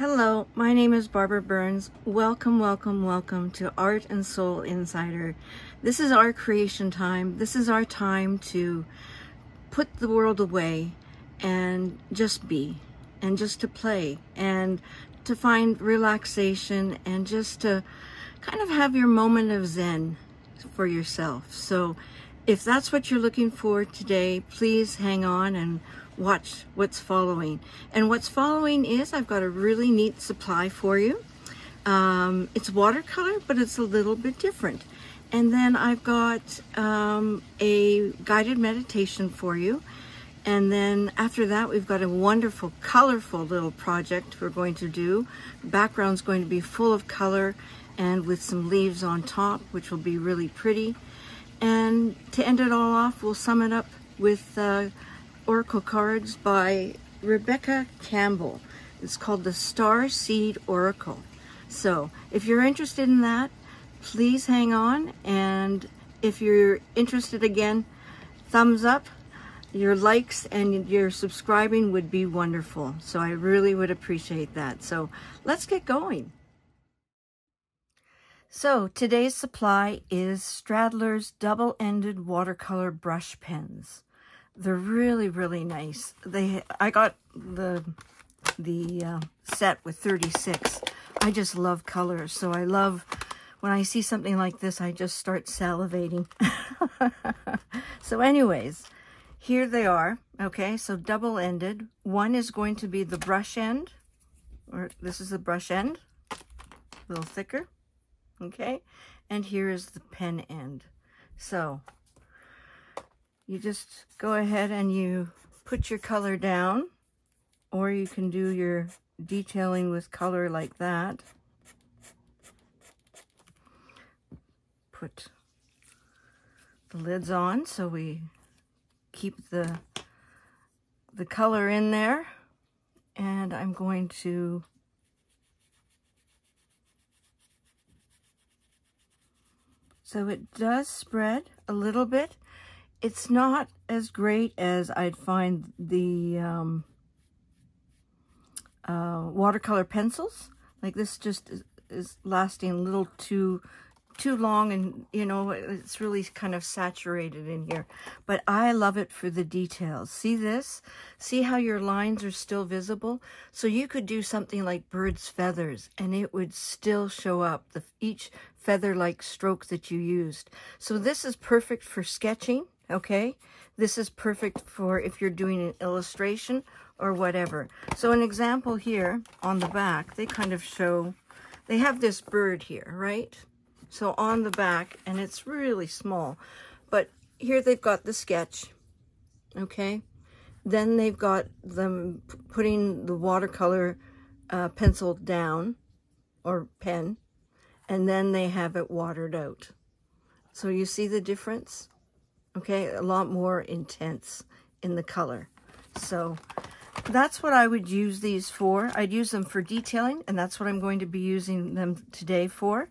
Hello, my name is Barbara Burns. Welcome to Art and Soul Insider. This is our creation time. This is our time to put the world away and just be, and just to play, and to find relaxation, and just to kind of have your moment of zen for yourself. So if that's what you're looking for today, please hang on and watch what's following. And what's following is I've got a really neat supply for you. It's watercolor, but it's a little bit different. And then I've got a guided meditation for you. And then after that, we've got a wonderful, colorful little project we're going to do. The background's going to be full of color and with some leaves on top, which will be really pretty. And to end it all off, we'll sum it up with Oracle cards by Rebecca Campbell. It's called the Star Seed Oracle. So if you're interested in that, please hang on. And if you're interested again, thumbs up. Your likes and your subscribing would be wonderful. So I really would appreciate that. So let's get going. So today's supply is Staedtler's double-ended watercolor brush pens. They're really nice. I got the set with 36. I just love colors, so I love when I see something like this. I just start salivating. So, anyways, here they are. Okay, so double-ended. One is going to be the brush end, or this is the brush end, a little thicker. Okay, and here is the pen end. So you just go ahead and you put your color down, or you can do your detailing with color like that. Put the lids on so we keep the color in there. And I'm going to so it does spread a little bit. It's not as great as I'd find the watercolor pencils. Like this just is lasting a little too long, and you know, it's really kind of saturated in here. But I love it for the details. See this? See how your lines are still visible? So you could do something like bird's feathers and it would still show up, each feather-like stroke that you used. So this is perfect for sketching, okay? This is perfect for if you're doing an illustration or whatever. So an example here on the back, they kind of show, they have this bird here, right? So on the back, and it's really small, but here they've got the sketch, okay? Then they've got them putting the watercolor pencil down, or pen, and then they have it watered out. So you see the difference? Okay, a lot more intense in the color. So that's what I would use these for. I'd use them for detailing, and that's what I'm going to be using them today for.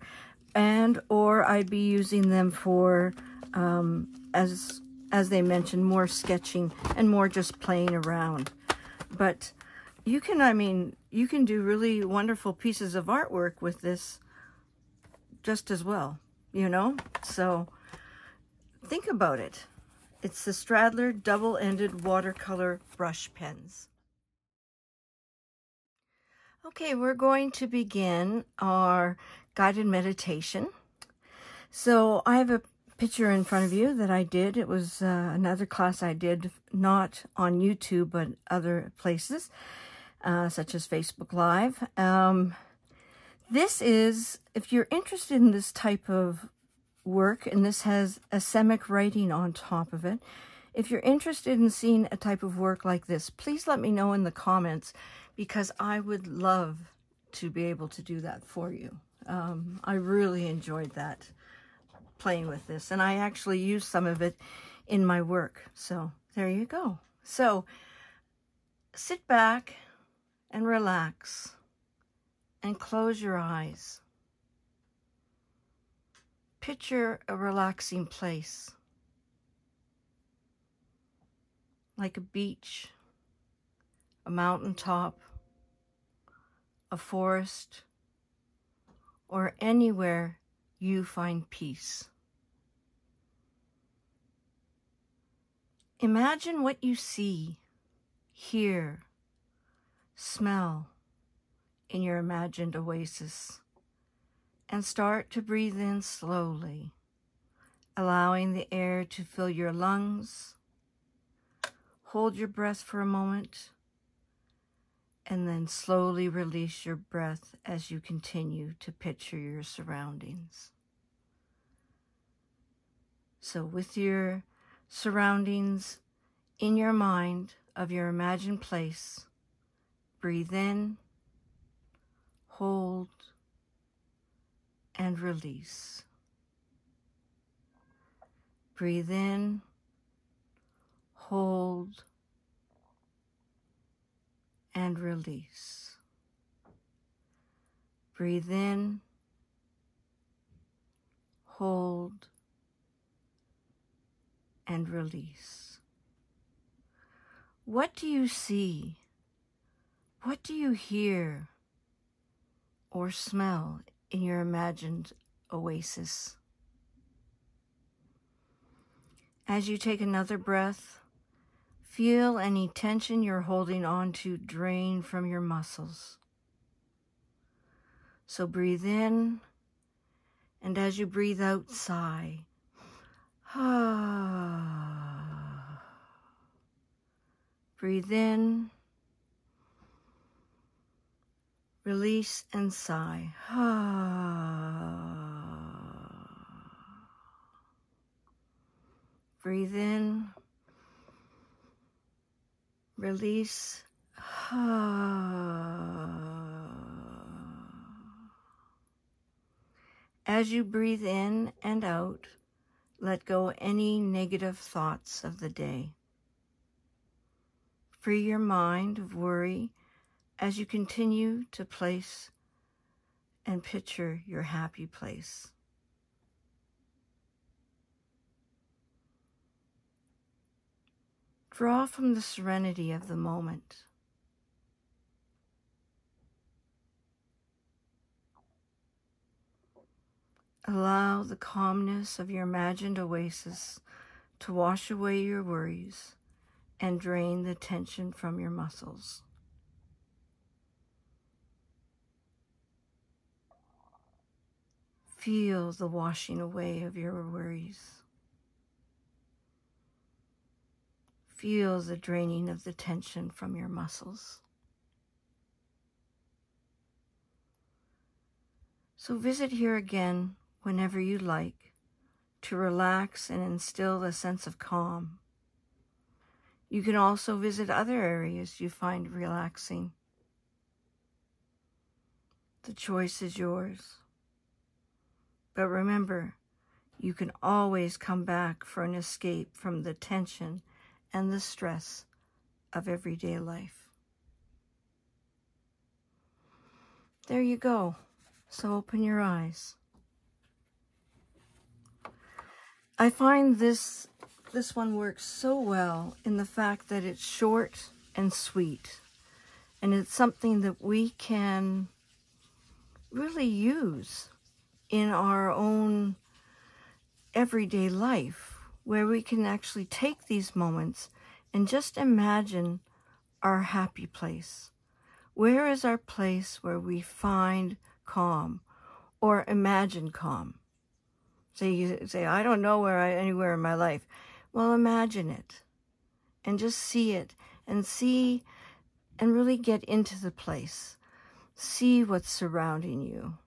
And or I'd be using them for, as they mentioned, more sketching and more just playing around. But you can, I mean, you can do really wonderful pieces of artwork with this just as well, you know? So think about it. It's the Staedtler double-ended watercolor brush pens. Okay, we're going to begin our guided meditation. So I have a picture in front of you that I did. It was another class I did, not on YouTube, but other places, such as Facebook Live. This is, if you're interested in this type of work, and this has a semic writing on top of it. If you're interested in seeing a type of work like this, please let me know in the comments, because I would love to be able to do that for you. I really enjoyed that, playing with this, and I actually used some of it in my work. So there you go. So sit back and relax and close your eyes. Picture a relaxing place, like a beach, a mountaintop, a forest, or anywhere you find peace. Imagine what you see, hear, smell in your imagined oasis, and start to breathe in slowly, allowing the air to fill your lungs. Hold your breath for a moment, and then slowly release your breath as you continue to picture your surroundings. So with your surroundings in your mind of your imagined place, breathe in, hold, and release. Breathe in, hold, and release. Breathe in, hold, and release. What do you see? What do you hear or smell in your imagined oasis? As you take another breath, feel any tension you're holding on to drain from your muscles. So breathe in, and as you breathe out, sigh. Breathe in, release, and sigh. Breathe in, release. As you breathe in and out, let go any negative thoughts of the day. Free your mind of worry as you continue to place and picture your happy place. Draw from the serenity of the moment. Allow the calmness of your imagined oasis to wash away your worries and drain the tension from your muscles. Feel the washing away of your worries. Feel the draining of the tension from your muscles. So visit here again whenever you like to relax and instill a sense of calm. You can also visit other areas you find relaxing. The choice is yours. But remember, you can always come back for an escape from the tension and the stress of everyday life. There you go. So open your eyes. I find this one works so well in the fact that it's short and sweet, and it's something that we can really use in our own everyday life, where we can actually take these moments and just imagine our happy place. Where is our place where we find calm or imagine calm? So you say, I don't know anywhere in my life. Well, imagine it and just see it and see and really get into the place. See what's surrounding you.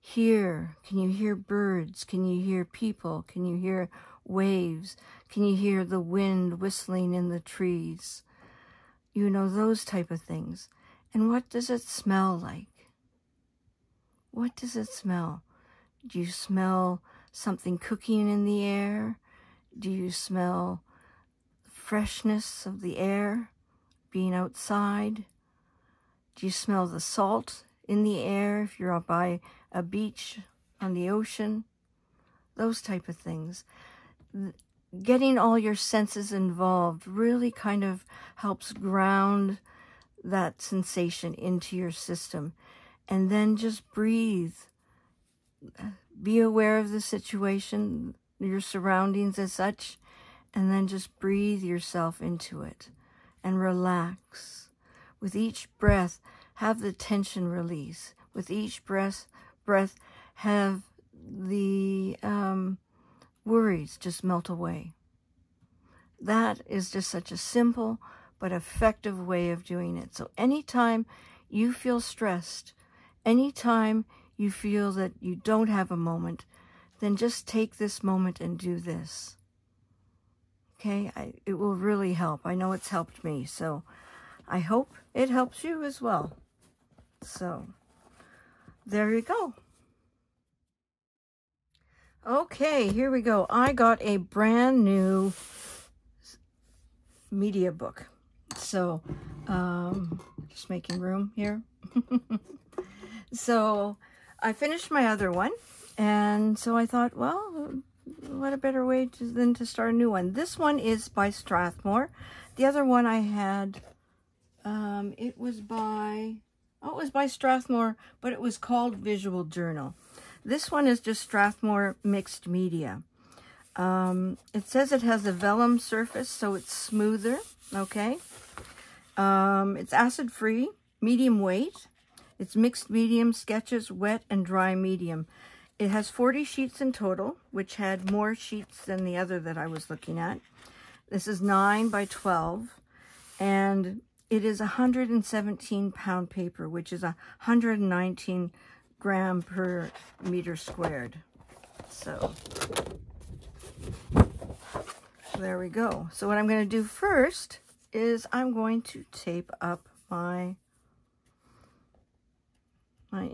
Hear. Can you hear birds? Can you hear people? Can you hear waves? Can you hear the wind whistling in the trees? You know, those type of things. And what does it smell like? What does it smell? Do you smell something cooking in the air? Do you smell the freshness of the air being outside? Do you smell the salt in the air if you're out by a beach on the ocean? Those type of things. Getting all your senses involved really kind of helps ground that sensation into your system. And then just breathe. Be aware of the situation, your surroundings as such, and then just breathe yourself into it and relax. With each breath, have the tension release. With each breath, have the worries just melt away. That is just such a simple but effective way of doing it. So anytime you feel stressed, anytime you feel that you don't have a moment, then just take this moment and do this. Okay, it will really help. I know it's helped me, so I hope it helps you as well. So, there you go. Okay, here we go. I got a brand new media book. So, just making room here. So, I finished my other one, and so I thought, well, what a better way than to start a new one. This one is by Strathmore. The other one I had, it was by Strathmore, but it was called Visual Journal. This one is just Strathmore Mixed Media. It says it has a vellum surface, so it's smoother, okay? It's acid-free, medium weight. It's mixed medium sketches, wet and dry medium. It has 40 sheets in total, which had more sheets than the other that I was looking at. This is 9 by 12, and it is 117 pound paper, which is 119 gram per meter squared. So there we go. So what I'm going to do first is I'm going to tape up my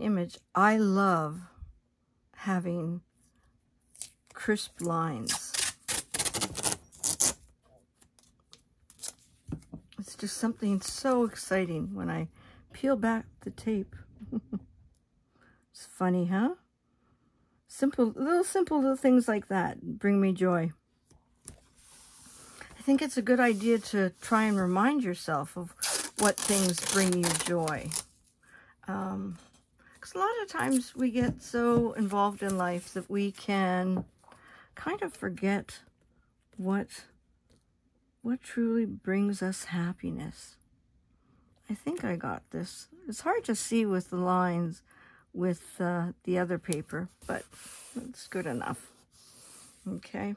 image. I love having crisp lines. It's just something so exciting when I peel back the tape. It's funny, huh? Simple little things like that bring me joy. I think it's a good idea to try and remind yourself of what things bring you joy. Because a lot of times we get so involved in life that we can kind of forget what truly brings us happiness. I think I got this. It's hard to see with the lines with the other paper, but it's good enough. Okay.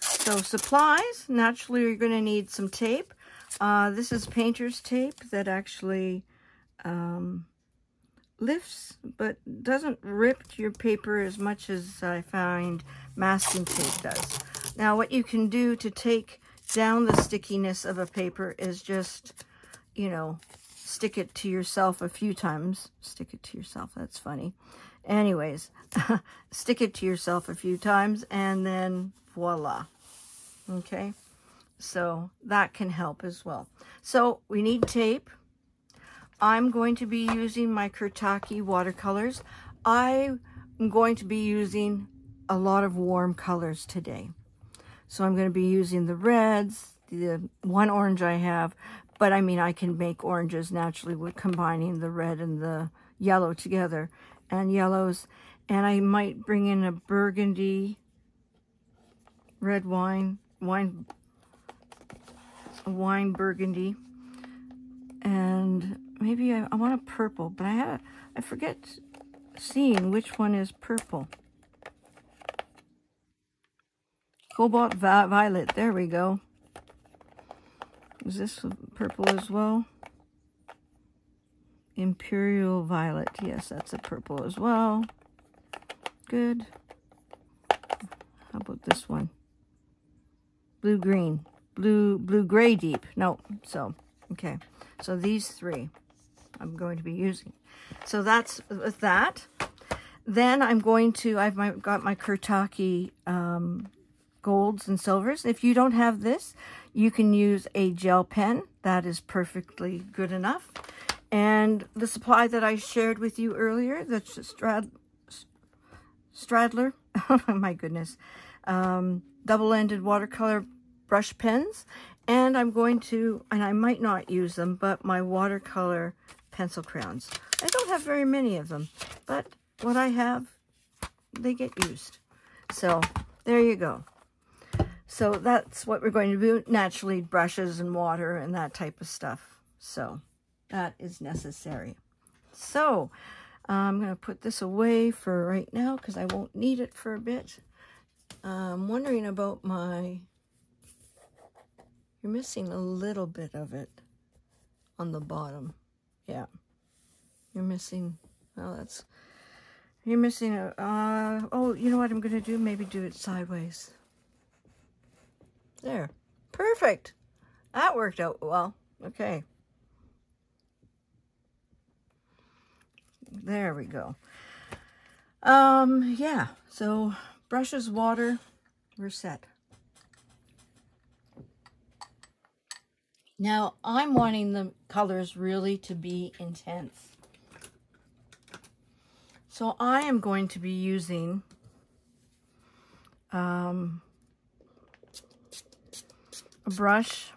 So supplies, naturally you're going to need some tape. This is painter's tape that actually lifts but doesn't rip your paper as much as I find masking tape does. Now what you can do to take down the stickiness of a paper is just, you know, stick it to yourself a few times. Stick it to yourself, that's funny. Anyways, stick it to yourself a few times and then voila. Okay. So that can help as well. So we need tape. I'm going to be using my Kuretake watercolors. I'm going to be using a lot of warm colors today. So I'm going to be using the reds, the one orange I have, but I mean I can make oranges naturally with combining the red and the yellow together, and yellows, and I might bring in a burgundy red wine burgundy, and maybe I want a purple, but I forget seeing which one is purple. Cobalt violet, there we go. Is this purple as well? Imperial violet, yes, that's a purple as well. Good. How about this one? Blue green. Blue gray deep. No, so okay, so these three I'm going to be using. So that's with that. Then I'm going to, I've got my Kuretake golds and silvers. If you don't have this, you can use a gel pen. That is perfectly good enough. And the supply that I shared with you earlier, that's Staedtler. Oh my goodness, double-ended watercolor brush pens, And I'm going to, and I might not use them, but my watercolor pencil crayons. I don't have very many of them, but what I have, they get used. So there you go. So that's what we're going to do. Naturally, brushes and water and that type of stuff. So that is necessary. So I'm going to put this away for right now because I won't need it for a bit. I'm wondering about my... You're missing a little bit of it on the bottom. Yeah. You're missing... Well, that's... You're missing a... oh, you know what I'm going to do? Maybe do it sideways. There. Perfect. That worked out well. Okay. There we go. Yeah. So, brushes, water, we're set. Now, I'm wanting the colors really to be intense. So, I am going to be using... a brush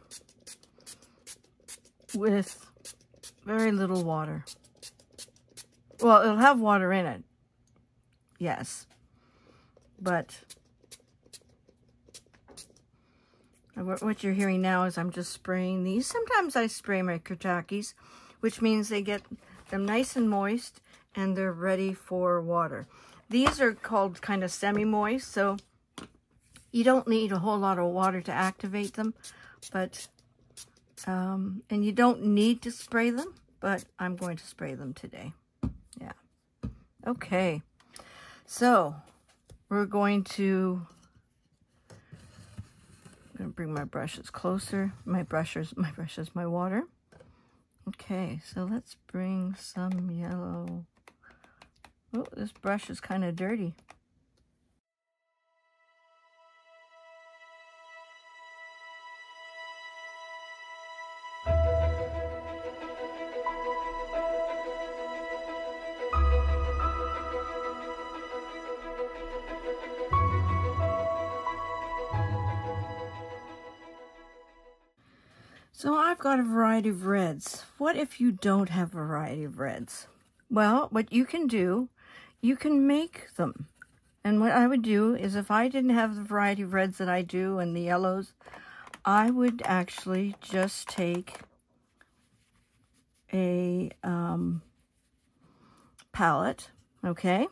with very little water. Well, it'll have water in it, yes, but what you're hearing now is I'm just spraying these. Sometimes I spray my Kuretakes, which means they get them nice and moist and they're ready for water. These are called kind of semi-moist, so you don't need a whole lot of water to activate them, but, and you don't need to spray them, but I'm going to spray them today. Yeah. Okay. So we're going to, I'm going to bring my brushes closer. My brushes, my water. Okay. So let's bring some yellow. Oh, this brush is kind of dirty. So I've got a variety of reds. What if you don't have a variety of reds? Well, what you can do, you can make them. And what I would do is if I didn't have the variety of reds that I do and the yellows, I would actually just take a palette, okay?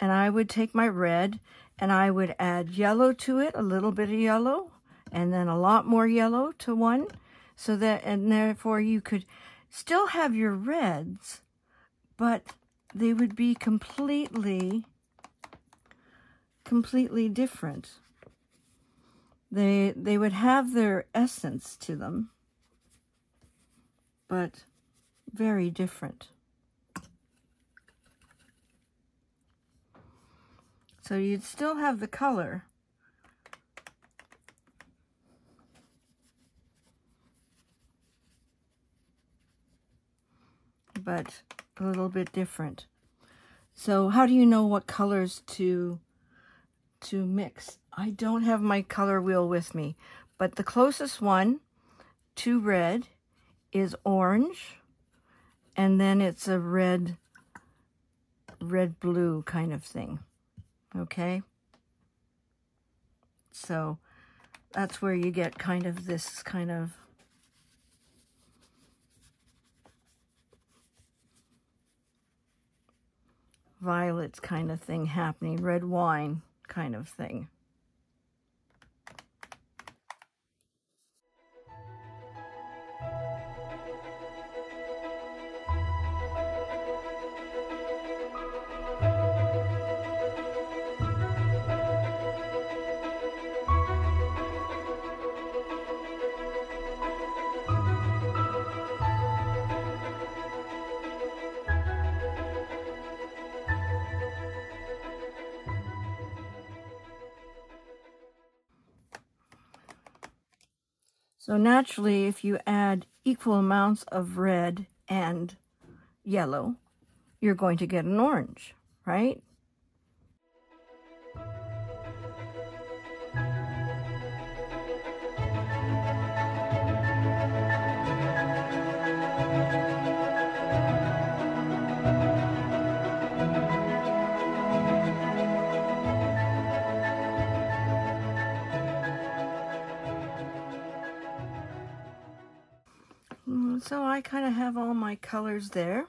And I would take my red and I would add yellow to it, a little bit of yellow, and then a lot more yellow to one. So that, and therefore you could still have your reds, but they would be completely different. They would have their essence to them, but very different. So you'd still have the color, but a little bit different. So how do you know what colors to mix? I don't have my color wheel with me, but the closest one to red is orange, and then it's a red-blue kind of thing, okay? So that's where you get kind of this kind of violet kind of thing happening, red wine kind of thing. So naturally, if you add equal amounts of red and yellow, you're going to get an orange, right? And so I kind of have all my colors there,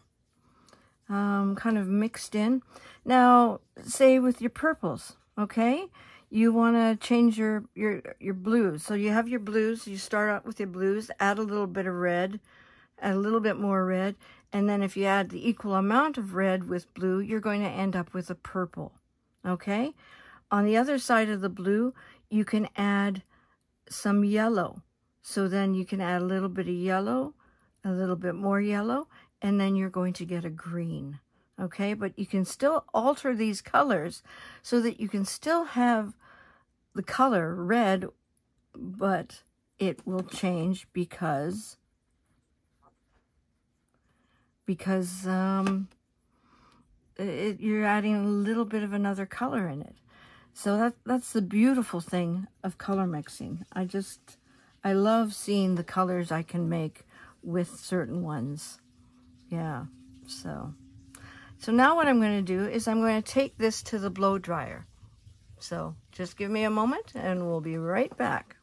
kind of mixed in. Now, say with your purples, okay? You want to change your blues. So you have your blues. You start out with your blues, add a little bit of red, add a little bit more red. And then if you add the equal amount of red with blue, you're going to end up with a purple, okay? On the other side of the blue, you can add some yellow. So then you can add a little bit of yellow, a little bit more yellow, and then you're going to get a green, okay? But you can still alter these colors so that you can still have the color red, but it will change because you're adding a little bit of another color in it. So that's the beautiful thing of color mixing. I love seeing the colors I can make with certain ones. Yeah, so now what I'm going to do is I'm going to take this to the blow dryer. So just give me a moment and we'll be right back.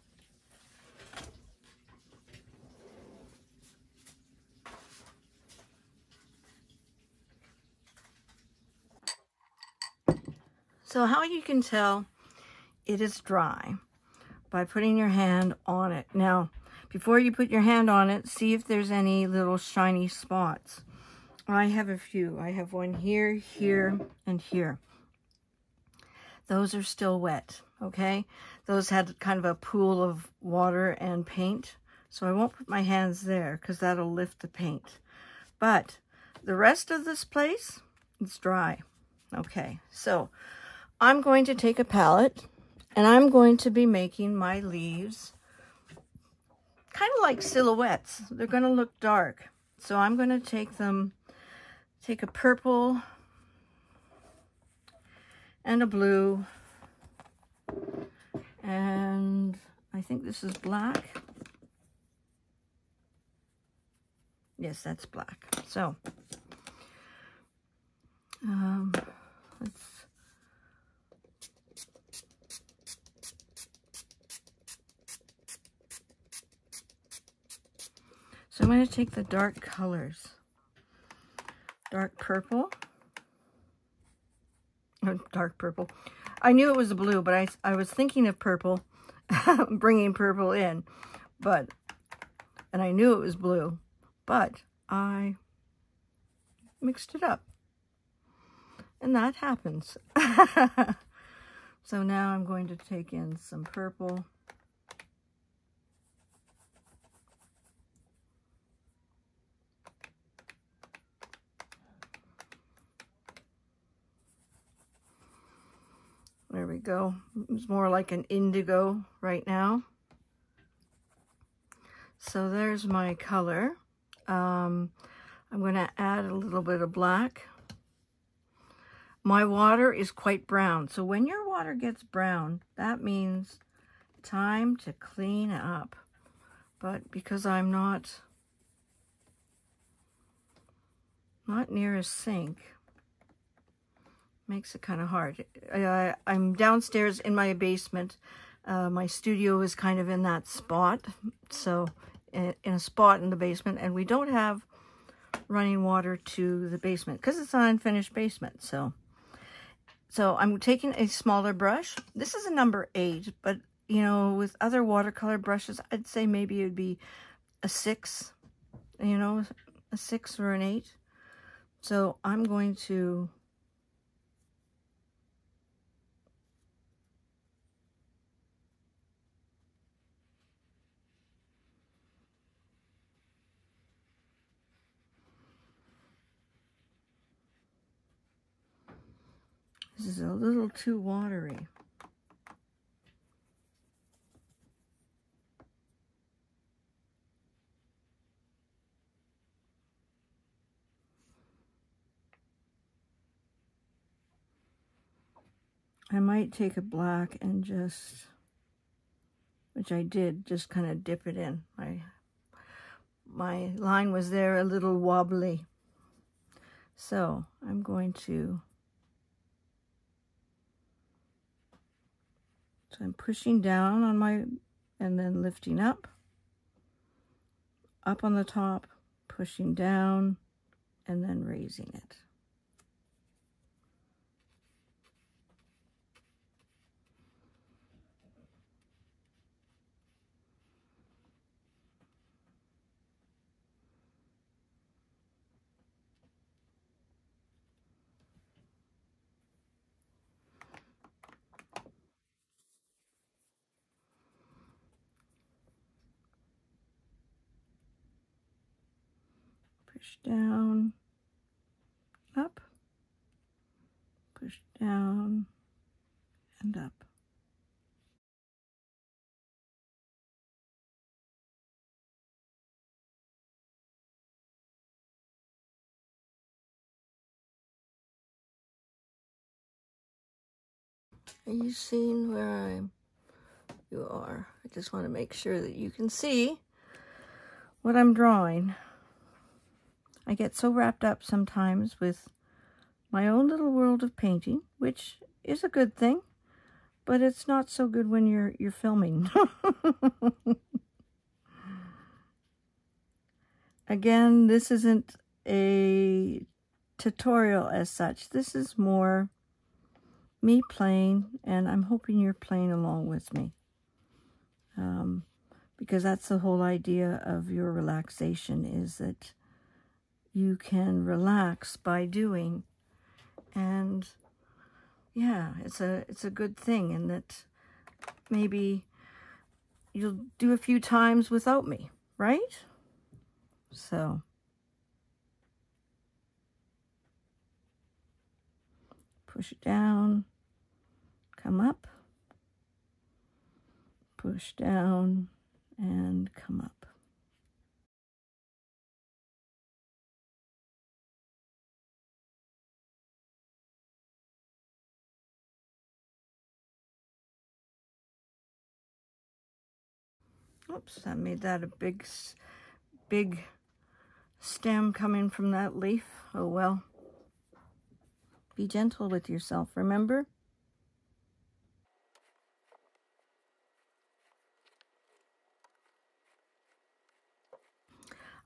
So how you can tell it is dry by putting your hand on it. Now, before you put your hand on it, see if there's any little shiny spots. I have a few. I have one here, here, and here. Those are still wet, okay? Those had kind of a pool of water and paint, so I won't put my hands there because that'll lift the paint. But the rest of this place, it's dry. Okay, so I'm going to take a palette and I'm going to be making my leaves kind of like silhouettes. They're going to look dark. So I'm going to take a purple and a blue, and I think this is black. Yes, that's black. So I'm going to take the dark colors, dark purple, or dark purple. I knew it was a blue, but I was thinking of purple, bringing purple in, and I knew it was blue, but I mixed it up, and that happens. So now I'm going to take in some purple. There we go. It's more like an indigo right now. So there's my color. I'm going to add a little bit of black. My water is quite brown. So when your water gets brown, that means time to clean up. But because I'm not near a sink, makes it kind of hard. I'm downstairs in my basement. My studio is kind of in that spot, so in a spot in the basement, and we don't have running water to the basement because it's an unfinished basement. So I'm taking a smaller brush. This is a number 8, but you know, with other watercolor brushes, I'd say maybe it would be a 6, you know, a 6 or an 8. So I'm going to This is a little too watery. I might take a black and just, which I did, just kind of dip it in. My line was there a little wobbly. So I'm going to I'm pushing down on my, and then lifting up on the top, pushing down and then raising it. Push down, up, push down, and up. Are you seeing where you are? I just want to make sure that you can see what I'm drawing. I get so wrapped up sometimes with my own little world of painting, which is a good thing, but it's not so good when you're filming. Again, this isn't a tutorial as such. This is more me playing, and I'm hoping you're playing along with me. Because that's the whole idea of your relaxation, is that you can relax by doing. And yeah, it's a good thing, and that maybe you'll do a few times without me, right? So push it down, come up, push down, and come up. Oops, I made that a big stem coming from that leaf. Oh well. Be gentle with yourself, remember?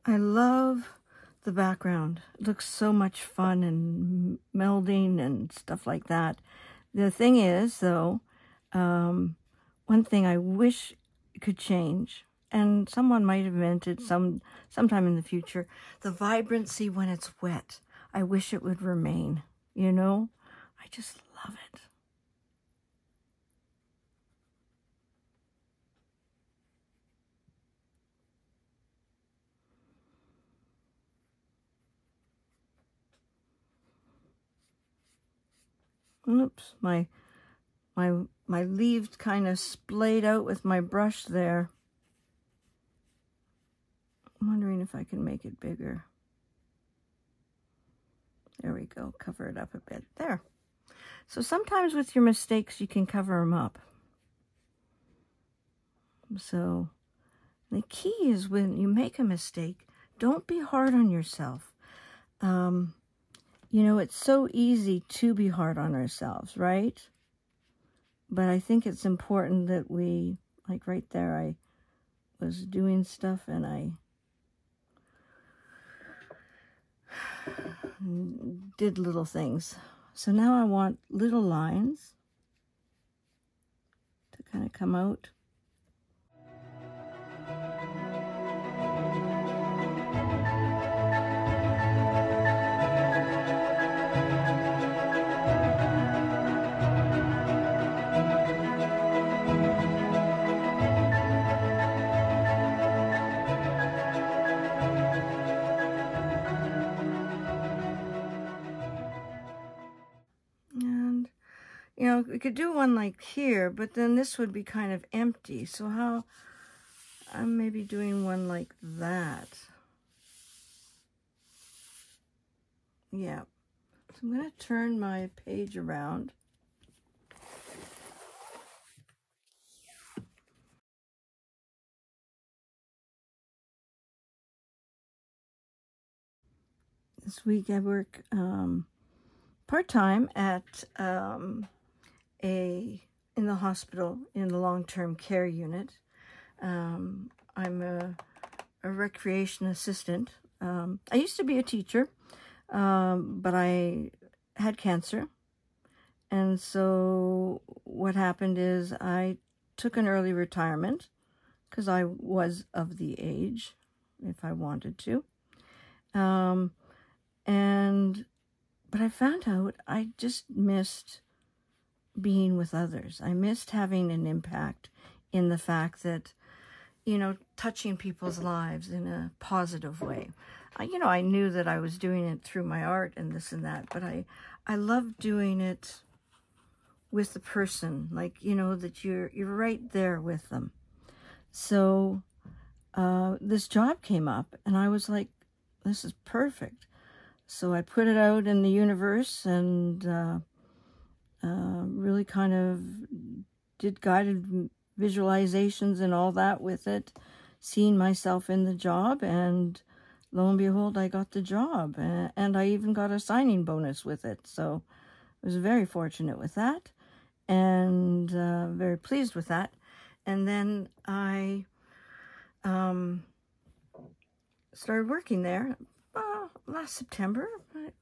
I love the background. It looks so much fun and melding and stuff like that. The thing is, though, one thing I wish could change, and someone might have invented sometime in the future, the vibrancy when it's wet. I wish it would remain, you know? I just love it. Oops, my leaves kind of splayed out with my brush there. I'm wondering if I can make it bigger. There we go. Cover it up a bit. There. So sometimes with your mistakes, you can cover them up. So the key is, when you make a mistake, don't be hard on yourself. You know, it's so easy to be hard on ourselves, right? But I think it's important that we, like right there, I was doing stuff and I did little things. So now I want little lines to kind of come out. You know, we could do one like here, but then this would be kind of empty. So how, I'm maybe doing one like that. Yeah. So I'm going to turn my page around. This week I work part-time at in the hospital, in the long-term care unit. I'm a recreation assistant, I used to be a teacher, but I had cancer. And so what happened is I took an early retirement because I was of the age, if I wanted to. But I found out I just missed being with others. I missed having an impact in the fact that, you know, touching people's lives in a positive way. I knew that I was doing it through my art and this and that, but I love doing it with the person, like, you know, that you're right there with them. So this job came up and I was like, this is perfect. So I put it out in the universe and really kind of did guided visualizations and all that with it, seeing myself in the job, and lo and behold, I got the job, and I even got a signing bonus with it. So I was very fortunate with that, and very pleased with that. And then I started working there last September.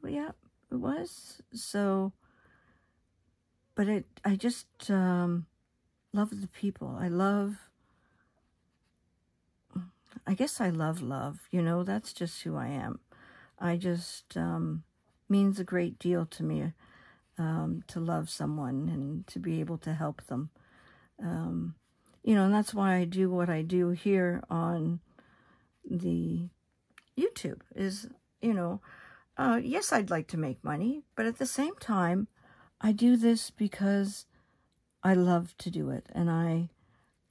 Yeah, it was. So, but I just love the people. I guess I love love, you know, that's just who I am. I just, means a great deal to me, to love someone and to be able to help them. You know, and that's why I do what I do here on the YouTube is, you know, yes, I'd like to make money, but at the same time, I do this because I love to do it and I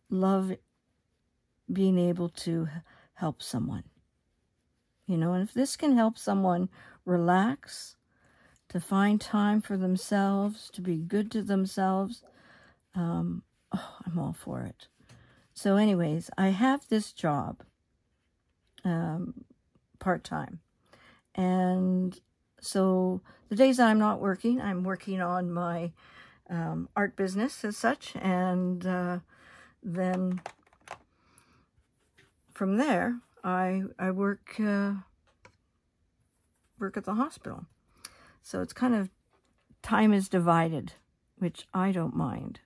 love being able to help someone, you know, and if this can help someone relax, to find time for themselves, to be good to themselves, I'm all for it. So anyways, I have this job, part-time. And so the days I'm not working, I'm working on my, art business as such. And, then from there, I work, work at the hospital. So it's kind of, time is divided, which I don't mind.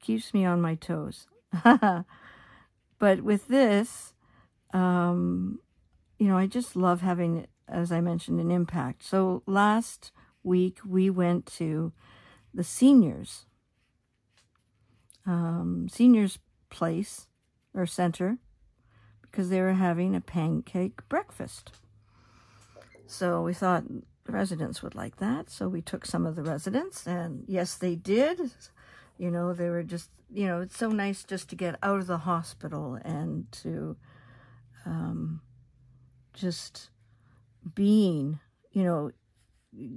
Keeps me on my toes. But with this, you know, I just love having, as I mentioned, an impact. So last week we went to the seniors place or center, because they were having a pancake breakfast. So we thought the residents would like that. So we took some of the residents, and yes, they did. You know, they were just, you know, it's so nice just to get out of the hospital and to just being, you know,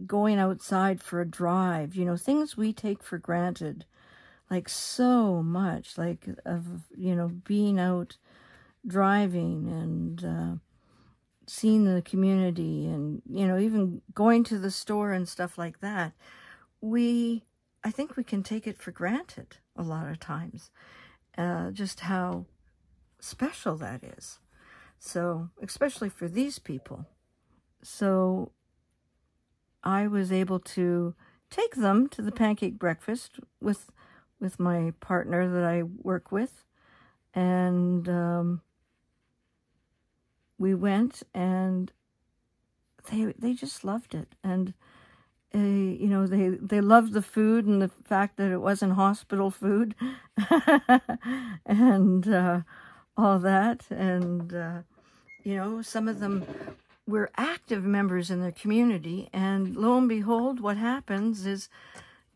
going outside for a drive, you know, things we take for granted, like so much, like, of, you know, being out driving and seeing the community and, you know, even going to the store and stuff like that. I think we can take it for granted a lot of times, just how special that is. So, especially for these people. So, I was able to take them to the pancake breakfast with my partner that I work with. And we went, and they just loved it. And, you know, they loved the food and the fact that it wasn't hospital food. And all that. And, you know, some of them were active members in their community. And lo and behold, what happens is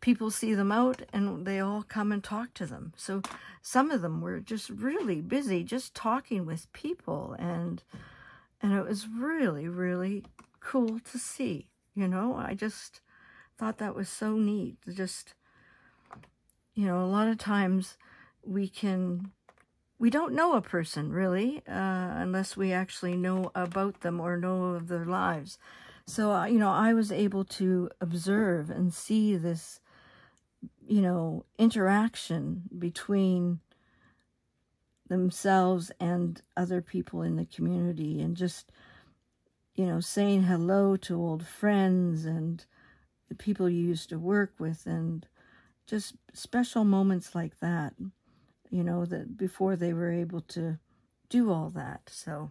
people see them out and they all come and talk to them. So some of them were just really busy just talking with people. And it was really, really cool to see. You know, I just thought that was so neat. Just, you know, a lot of times we don't know a person, really, unless we actually know about them or know of their lives. So, you know, I was able to observe and see this, you know, interaction between themselves and other people in the community, and just you know, saying hello to old friends and the people you used to work with, and just special moments like that, you know, that before they were able to do all that. So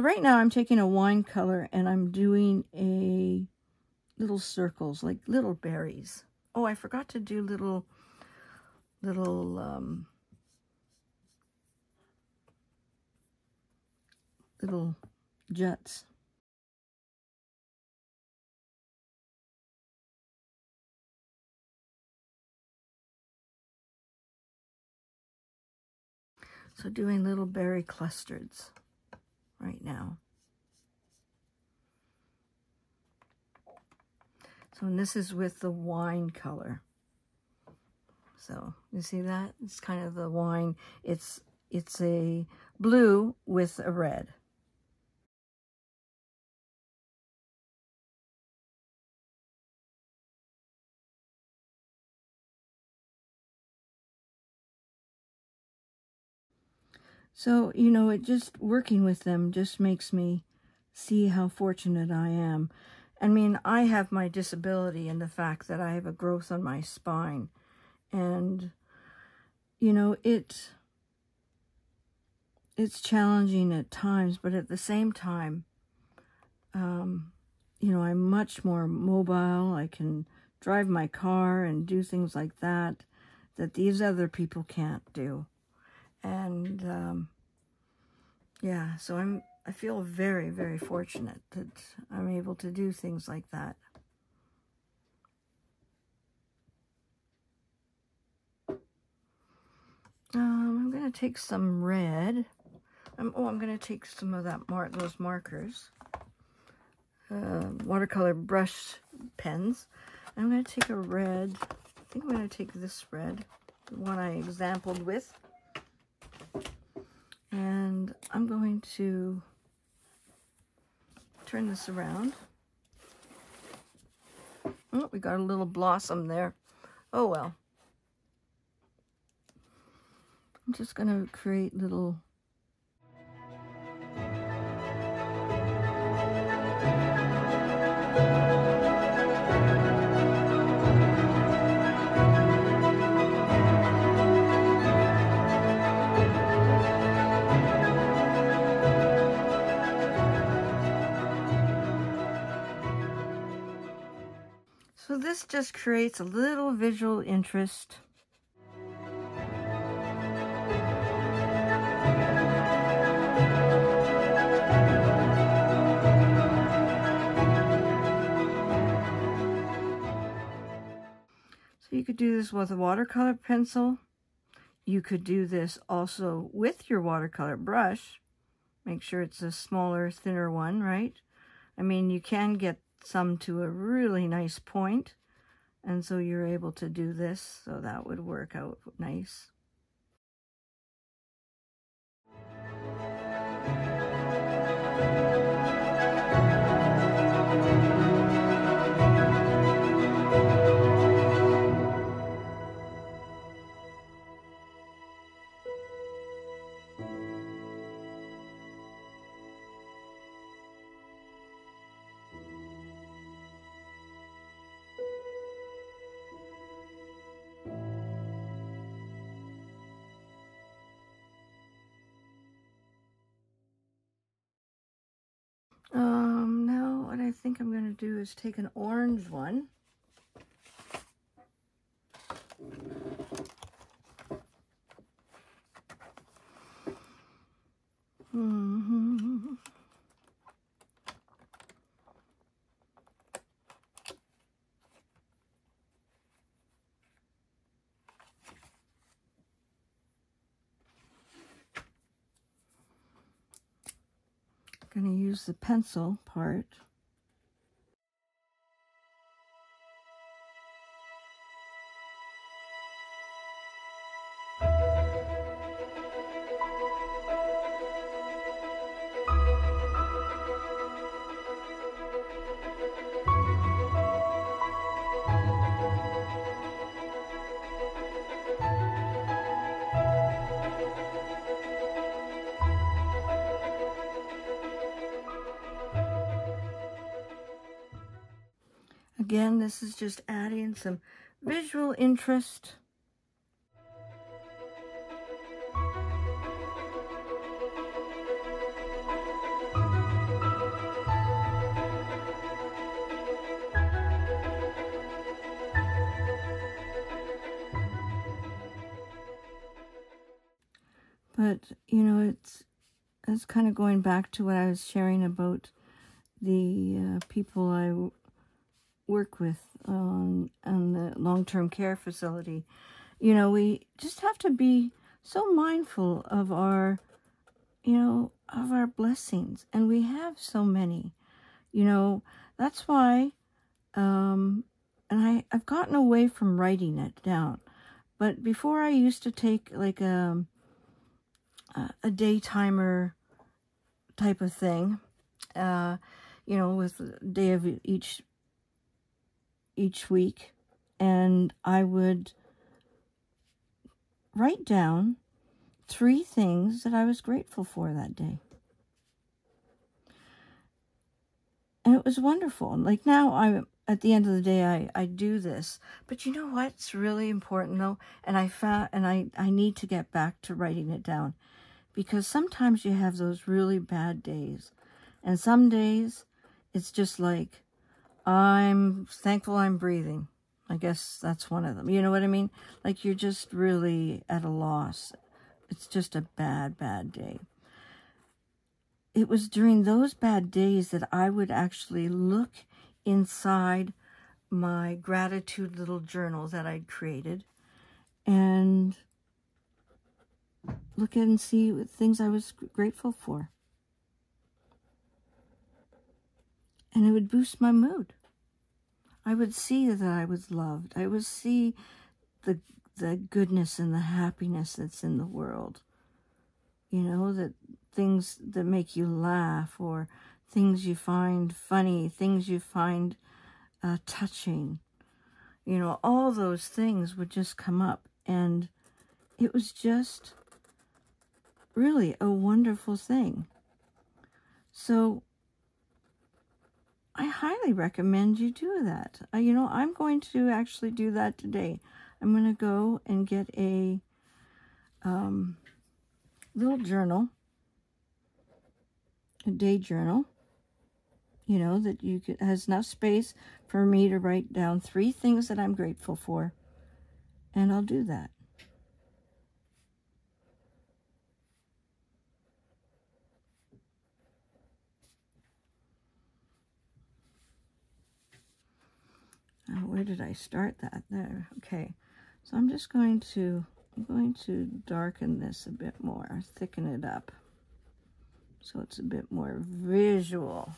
right now I'm taking a wine color and I'm doing a little circles, like little berries. Oh, I forgot to do little juts. So doing little berry clusters right now. So, and this is with the wine color. So you see that? It's kind of the wine. It's a blue with a red. So, you know, it just working with them just makes me see how fortunate I am. I mean, I have my disability and the fact that I have a growth on my spine. And, you know, it's challenging at times, but at the same time, you know, I'm much more mobile. I can drive my car and do things like that that these other people can't do. And, yeah, so I feel very, very fortunate that I'm able to do things like that. I'm going to take some red. I'm going to take some of that those markers. Watercolor brush pens. I'm going to take a red. I think I'm going to take this red, the one I exampled with. And I'm going to turn this around. Oh, we got a little blossom there. Oh, well. I'm just going to create little... So this just creates a little visual interest. So you could do this with a watercolor pencil. You could do this also with your watercolor brush. Make sure it's a smaller, thinner one, right? I mean, you can get some to a really nice point, and so you're able to do this, so that would work out nice. Now what I think I'm going to do is take an orange one. Going to use the pencil part. Again, this is just adding some visual interest. But, you know, it's kind of going back to what I was sharing about the people I work with on the long-term care facility. You know, we just have to be so mindful of our, you know, of our blessings. And we have so many, you know. That's why, and I've gotten away from writing it down. But before I used to take like a day timer type of thing, you know, with the day of each week, and I would write down 3 things that I was grateful for that day. And it was wonderful. Like now, at the end of the day, I do this. But you know what's really important though? And I need to get back to writing it down, because sometimes you have those really bad days. And some days it's just like, I'm thankful I'm breathing. I guess that's one of them. You know what I mean? Like you're just really at a loss. It's just a bad, bad day. It was during those bad days that I would actually look inside my gratitude little journal that I'd created and look and see what things I was grateful for. And it would boost my mood. I would see that I was loved. I would see the goodness and the happiness that's in the world. You know, that things that make you laugh, or things you find funny, things you find touching. You know, all those things would just come up. And it was just really a wonderful thing. So I highly recommend you do that. You know, I'm going to actually do that today. I'm going to go and get a little journal, a day journal, you know, that you could, has enough space for me to write down 3 things that I'm grateful for. And I'll do that. Where did I start that? There. Okay. So I'm going to darken this a bit more, thicken it up, so it's a bit more visual.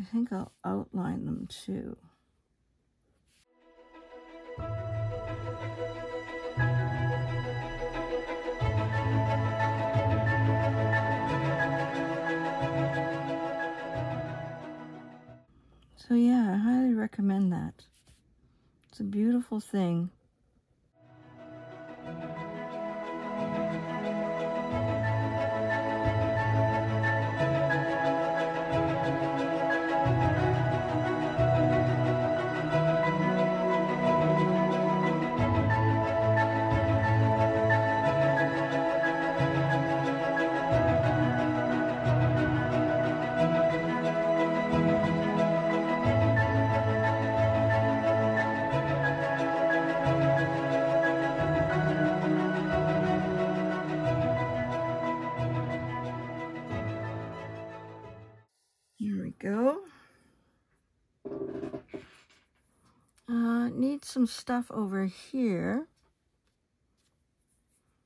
I think I'll outline them too. So yeah, I highly recommend that. It's a beautiful thing. Some stuff over here,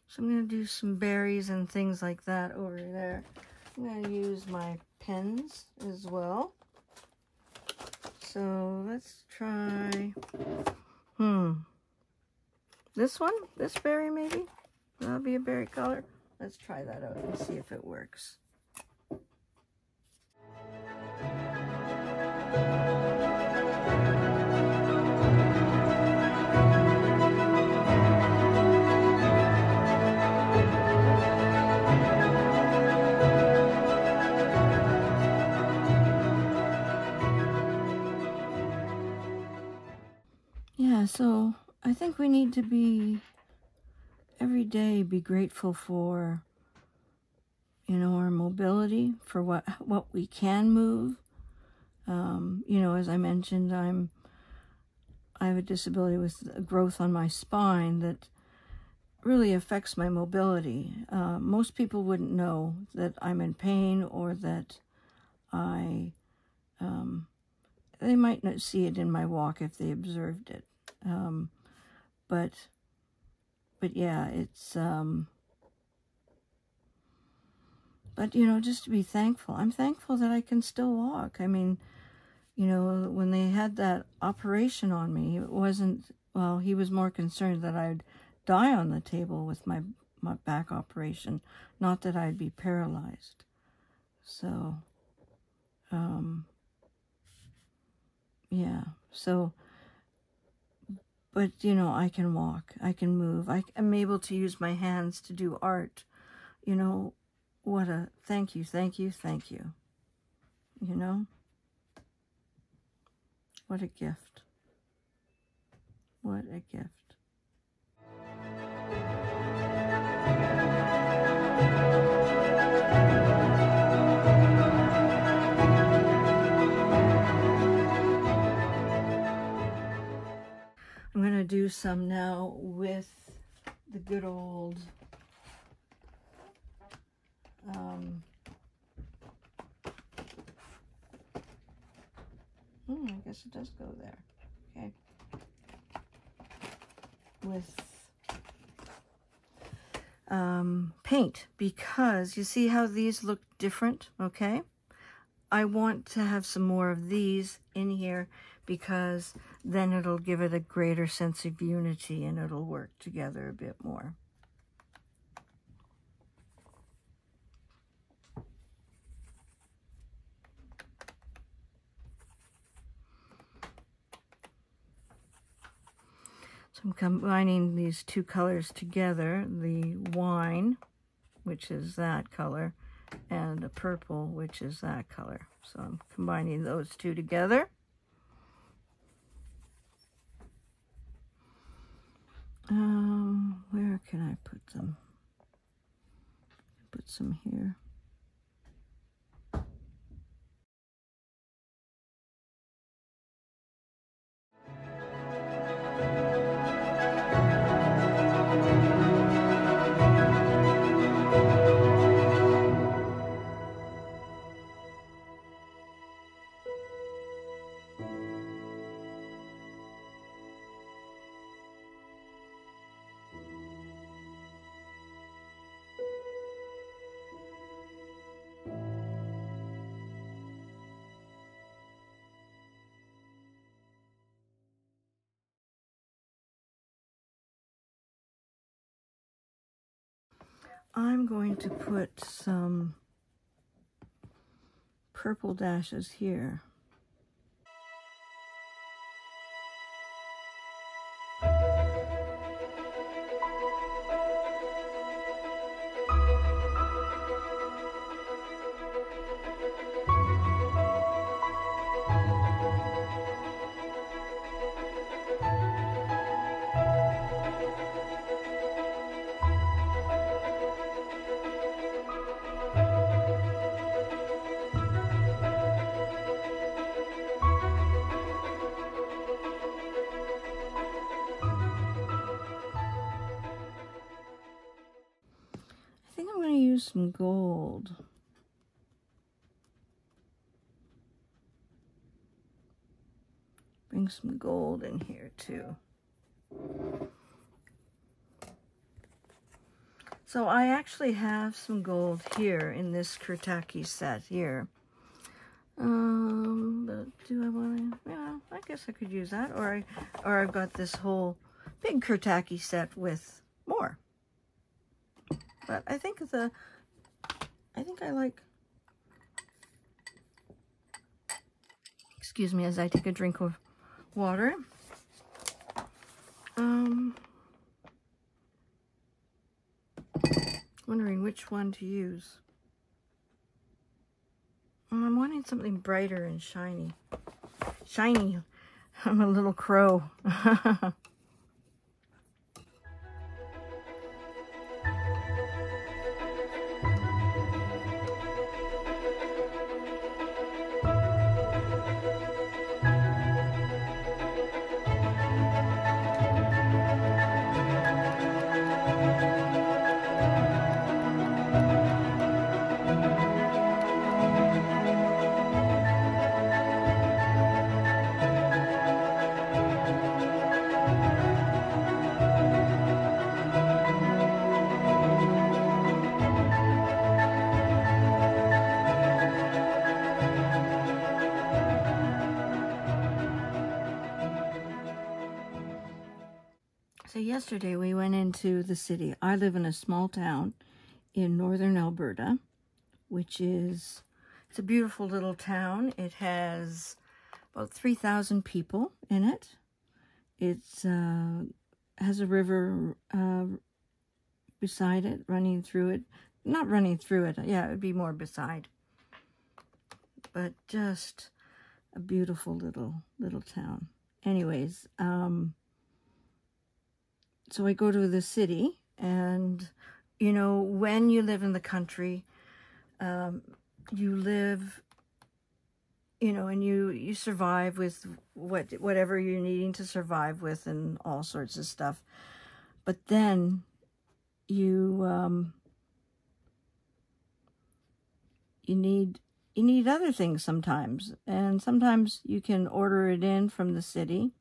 so I'm going to do some berries and things like that over there. I'm going to use my pens as well, so let's try this one, this berry. Maybe that'll be a berry color. Let's try that out and see if it works. so I think we need to be, every day, be grateful for, you know, our mobility, for what we can move. You know, as I mentioned, I have a disability with growth on my spine that really affects my mobility. Most people wouldn't know that I'm in pain, or that I, they might not see it in my walk if they observed it. But yeah, it's, but, you know, just to be thankful. I'm thankful that I can still walk. I mean, you know, when they had that operation on me, it wasn't, well, he was more concerned that I'd die on the table with my back operation, not that I'd be paralyzed. So, yeah, so, but, you know, I can walk, I can move, I'm able to use my hands to do art. You know, what a thank you, thank you, thank you. You know? What a gift. What a gift. I'm going to do some now with the good old I guess it does go there. Okay. With paint, because you see how these look different, okay? I want to have some more of these in here, because then it'll give it a greater sense of unity and it'll work together a bit more. So I'm combining these two colors together, the wine, which is that color, and the purple, which is that color. So I'm combining those two together. Where can I put them? Put some here. I'm going to put some purple dashes here. Some gold. Bring some gold in here too. So I actually have some gold here in this Kuretake set here. But do I want to? Yeah, I guess I could use that, or I've got this whole big Kuretake set with more. But I think I like, excuse me as I take a drink of water. Wondering which one to use. I'm wanting something brighter and shiny. Shiny. I'm a little crow. So yesterday we went into the city. I live in a small town in northern Alberta, which is, it's a beautiful little town. It has about 3,000 people in it. It's has a river beside it, running through it. Not running through it, yeah, it would be more beside. But just a beautiful little town. Anyways, so I go to the city, and, you know, when you live in the country, you live, you know, and you survive with whatever you're needing to survive with and all sorts of stuff. But then you need other things sometimes, and sometimes you can order it in from the city.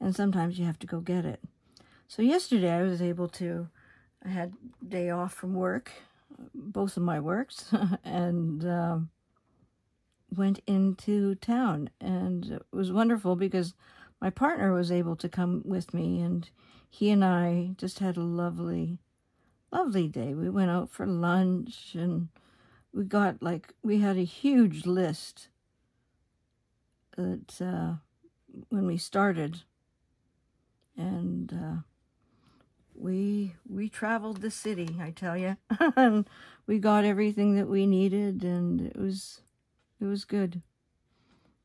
And sometimes you have to go get it. So yesterday I was able to, I had a day off from work, both of my works, and went into town. And it was wonderful because my partner was able to come with me, and he and I just had a lovely, lovely day. We went out for lunch, and we got like, we had a huge list that when we started. And we traveled the city, I tell you. And we got everything that we needed, and it was good.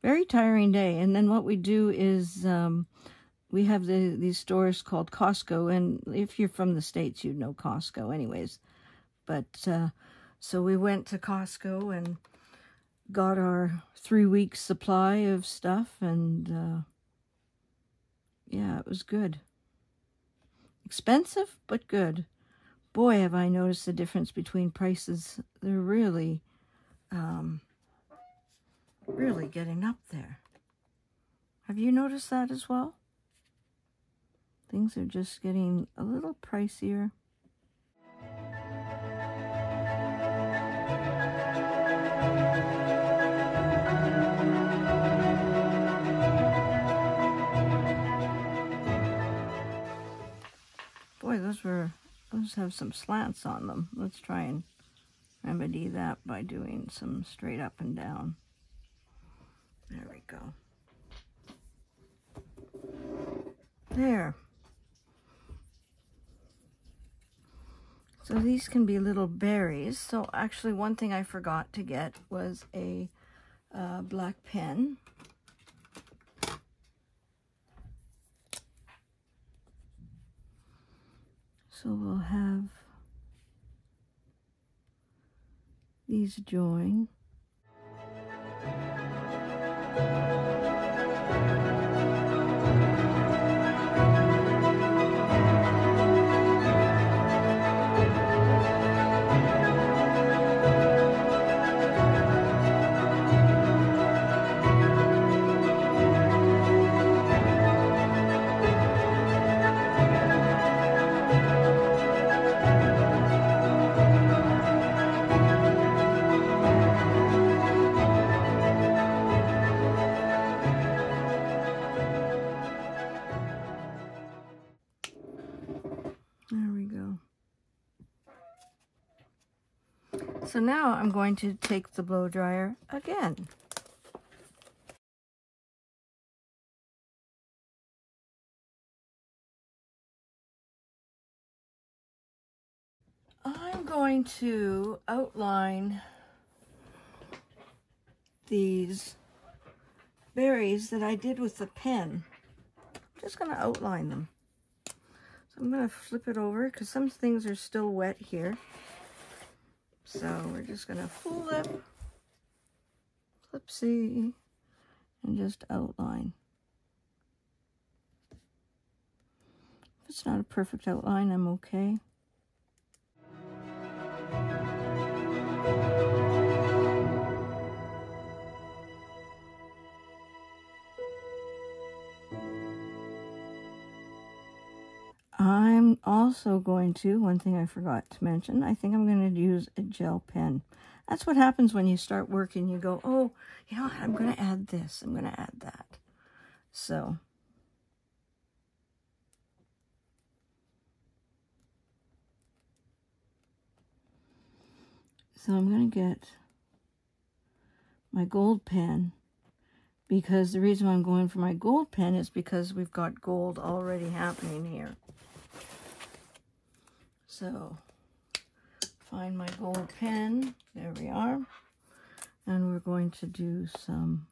Very tiring day. And then what we do is we have these stores called Costco, and if you're from the States, you'd know Costco anyways. But so we went to Costco and got our 3 weeks supply of stuff, and yeah, it was good. Expensive, but good. Boy, have I noticed the difference between prices. They're really, really getting up there. Have you noticed that as well? Things are just getting a little pricier. Those have some slants on them. Let's try and remedy that by doing some straight up and down. There we go. There. So these can be little berries. So actually one thing I forgot to get was a black pen. So we'll have these join. So now I'm going to take the blow dryer again. I'm going to outline these berries that I did with the pen. I'm just going to outline them. So I'm going to flip it over because some things are still wet here. So we're just going to flip, flipsy, and just outline. If it's not a perfect outline, I'm okay. I'm also going to, one thing I forgot to mention, I think I'm going to use a gel pen. That's what happens when you start working. You go, oh, you know what, I'm going to add this, I'm going to add that. So. So I'm going to get my gold pen, because the reason I'm going for my gold pen is because we've got gold already happening here. So, find my gold pen. There we are. And we're going to do some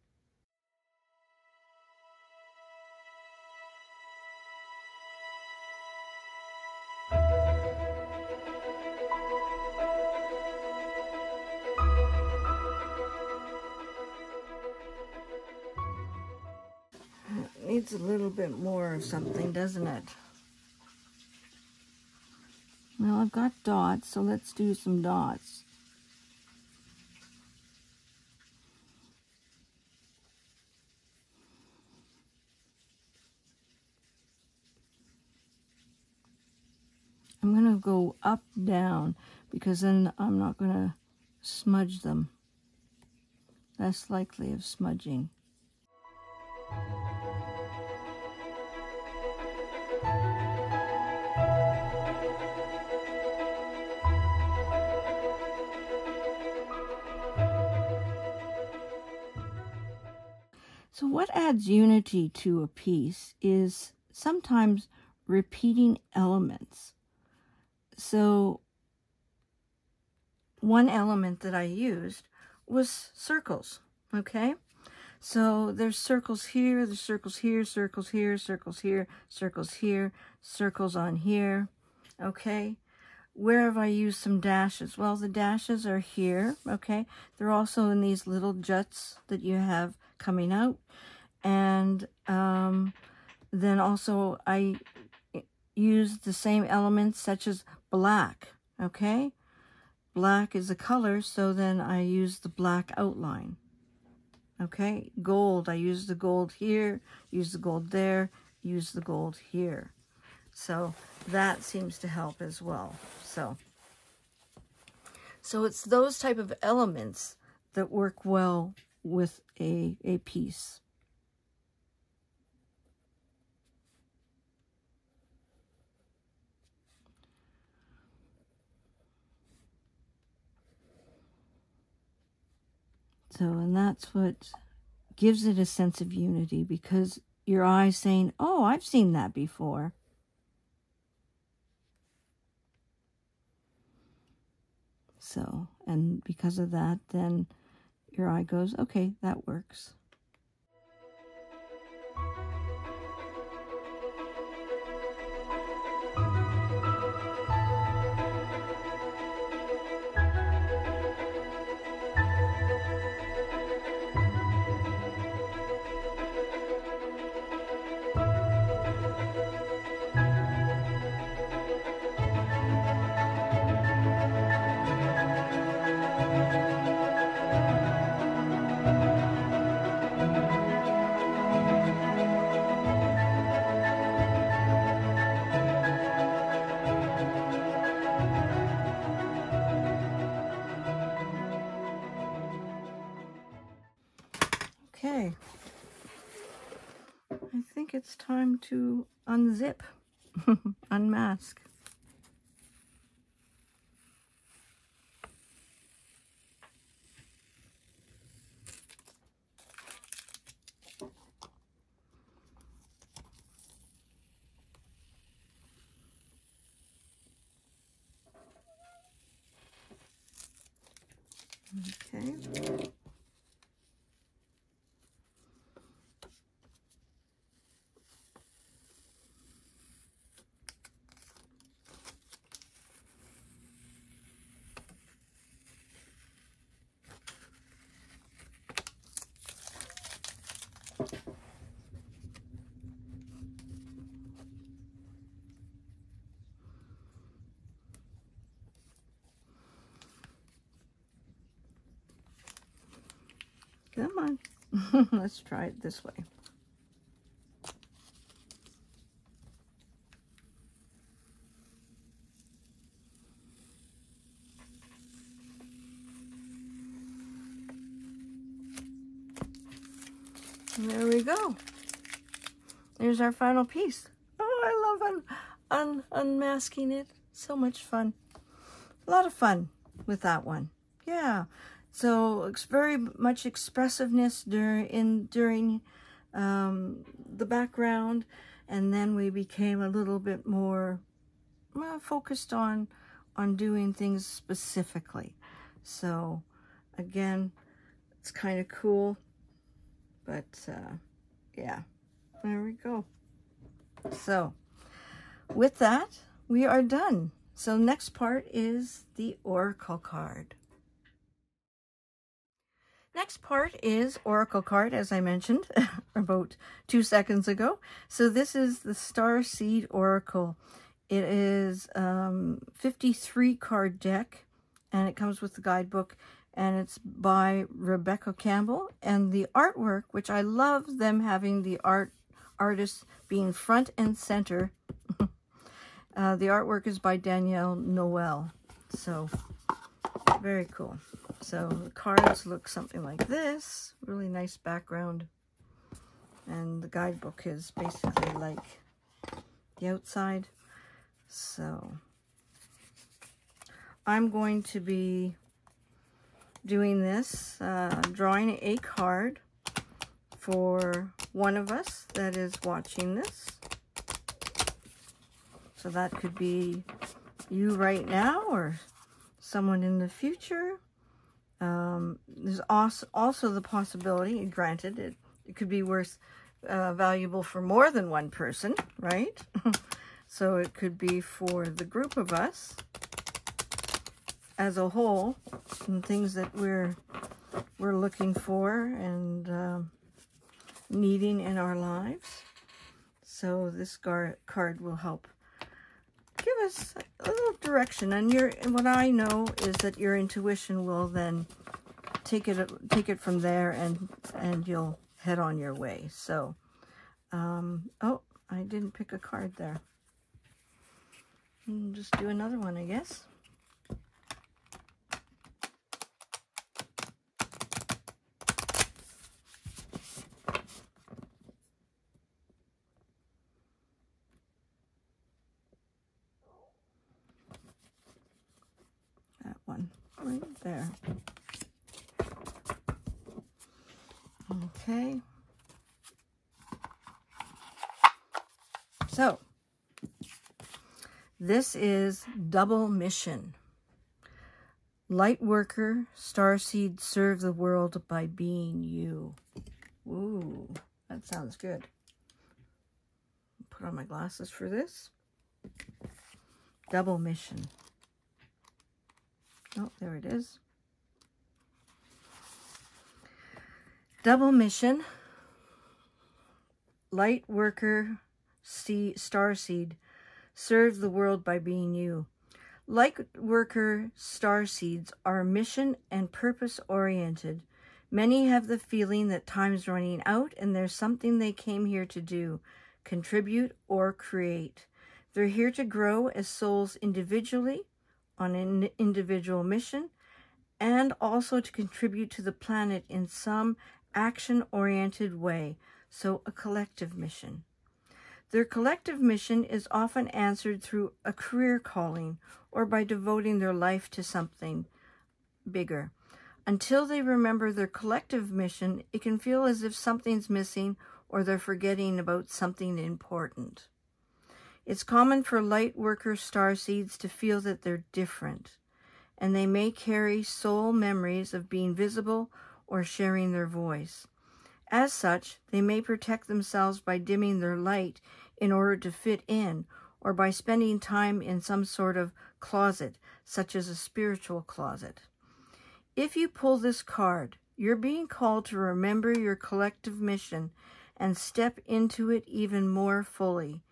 it needs a little bit more of something, doesn't it? Well, I've got dots, so let's do some dots. I'm going to go up, down, because then I'm not going to smudge them. Less likely of smudging. So what adds unity to a piece is sometimes repeating elements. So one element that I used was circles, okay? So there's circles here, there's circles here, circles here, circles here, circles here, circles on here, okay? Where have I used some dashes? Well, the dashes are here, okay? They're also in these little juts that you have coming out. And then also I use the same elements such as black, okay? Black is a color, so then I use the black outline, okay? Gold, I use the gold here, use the gold there, use the gold here. So that seems to help as well. So it's those type of elements that work well with a piece. So, and that's what gives it a sense of unity, because your eye's saying, oh, I've seen that before. So, and because of that, then your eye goes, okay, that works. Okay, I think it's time to unzip, unmask. Okay. Come on. Let's try it this way. And there we go. There's our final piece. Oh, I love unmasking it. So much fun. A lot of fun with that one. Yeah. So it's very much expressiveness during the background. And then we became a little bit more focused on doing things specifically. So again, it's kind of cool. But yeah, there we go. So with that, we are done. So next part is the Oracle card. Next part is Oracle card, as I mentioned about 2 seconds ago. So this is the Star Seed Oracle. It is 53 card deck, and it comes with the guidebook, and it's by Rebecca Campbell. And the artwork, which I love them having the artists being front and center. The artwork is by Danielle Noel. So very cool. So the cards look something like this. Really nice background. And the guidebook is basically like the outside. So I'm going to be doing this, drawing a card for one of us that is watching this. So that could be you right now or someone in the future. There's also the possibility, granted, it could be worth valuable for more than one person, right? So it could be for the group of us as a whole, and things that we're looking for and needing in our lives. So this card will help give us a little direction, and what I know is that your intuition will then take it from there, and you'll head on your way. So, oh, I didn't pick a card there. I'll just do another one, I guess. Right there. Okay. So, this is Double Mission. Light worker, starseed, serve the world by being you. Ooh, that sounds good. Put on my glasses for this. Double Mission. Oh, there it is. Double Mission. Light worker, star seed, serve the world by being you. Light worker star seeds are mission and purpose oriented. Many have the feeling that time's running out and there's something they came here to do, contribute or create. They're here to grow as souls individually, on an individual mission, and also to contribute to the planet in some action-oriented way, so a collective mission. Their collective mission is often answered through a career calling or by devoting their life to something bigger. Until they remember their collective mission, it can feel as if something's missing or they're forgetting about something important. It's common for light worker starseeds to feel that they're different, and they may carry soul memories of being visible or sharing their voice. As such, they may protect themselves by dimming their light in order to fit in, or by spending time in some sort of closet, such as a spiritual closet. If you pull this card, you're being called to remember your collective mission and step into it even more fully.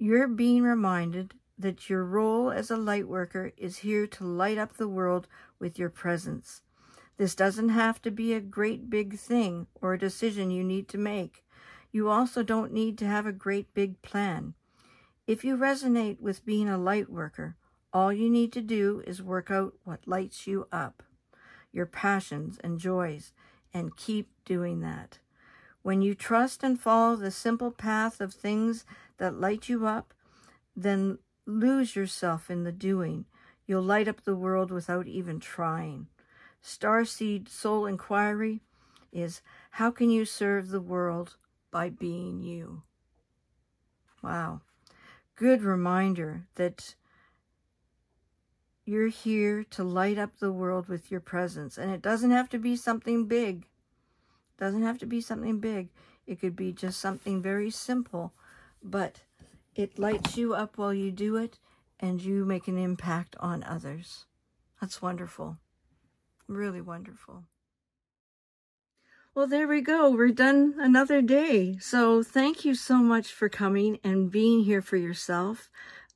You're being reminded that your role as a light worker is here to light up the world with your presence. This doesn't have to be a great big thing or a decision you need to make. You also don't need to have a great big plan. If you resonate with being a light worker, all you need to do is work out what lights you up, your passions and joys, and keep doing that. When you trust and follow the simple path of things that light you up, then lose yourself in the doing. You'll light up the world without even trying. Starseed Soul Inquiry is, how can you serve the world by being you? Wow. Good reminder that you're here to light up the world with your presence. And it doesn't have to be something big. It doesn't have to be something big. It could be just something very simple. But it lights you up while you do it. And you make an impact on others. That's wonderful. Really wonderful. Well, there we go. We're done another day. So thank you so much for coming and being here for yourself.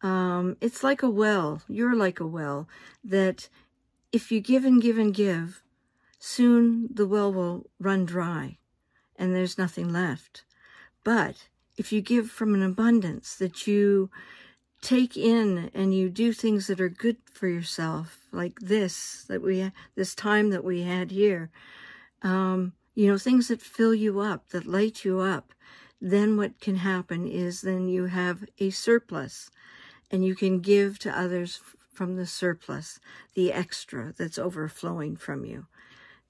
It's like a well. You're like a well that if you give and give and give, soon the well will run dry and there's nothing left. But if you give from an abundance, that you take in and you do things that are good for yourself, like this, this time that we had here, you know, things that fill you up, that light you up, then what can happen is then you have a surplus. And you can give to others from the surplus, the extra that's overflowing from you,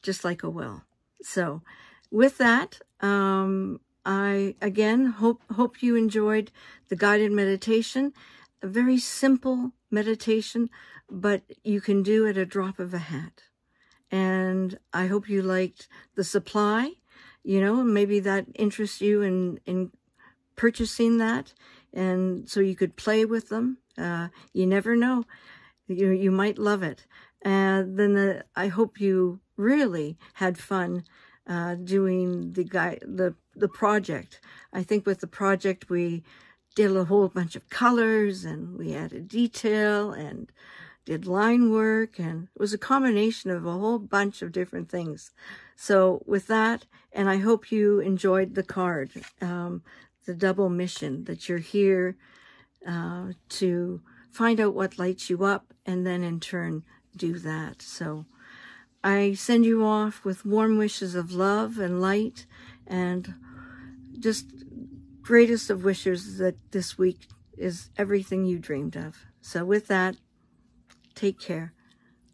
just like a well. So with that, I, again, hope you enjoyed the guided meditation. A very simple meditation, but you can do at a drop of a hat. And I hope you liked the supply, you know, maybe that interests you in purchasing that. And so you could play with them. You never know. You might love it. And then I hope you really had fun doing the project. I think with the project, we did a whole bunch of colors and we added detail and did line work. And it was a combination of a whole bunch of different things. So with that, and I hope you enjoyed the card. The double mission, that you're here to find out what lights you up and then in turn do that. So I send you off with warm wishes of love and light, and just greatest of wishes that this week is everything you dreamed of. So with that, take care.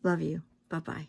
Love you. Bye-bye.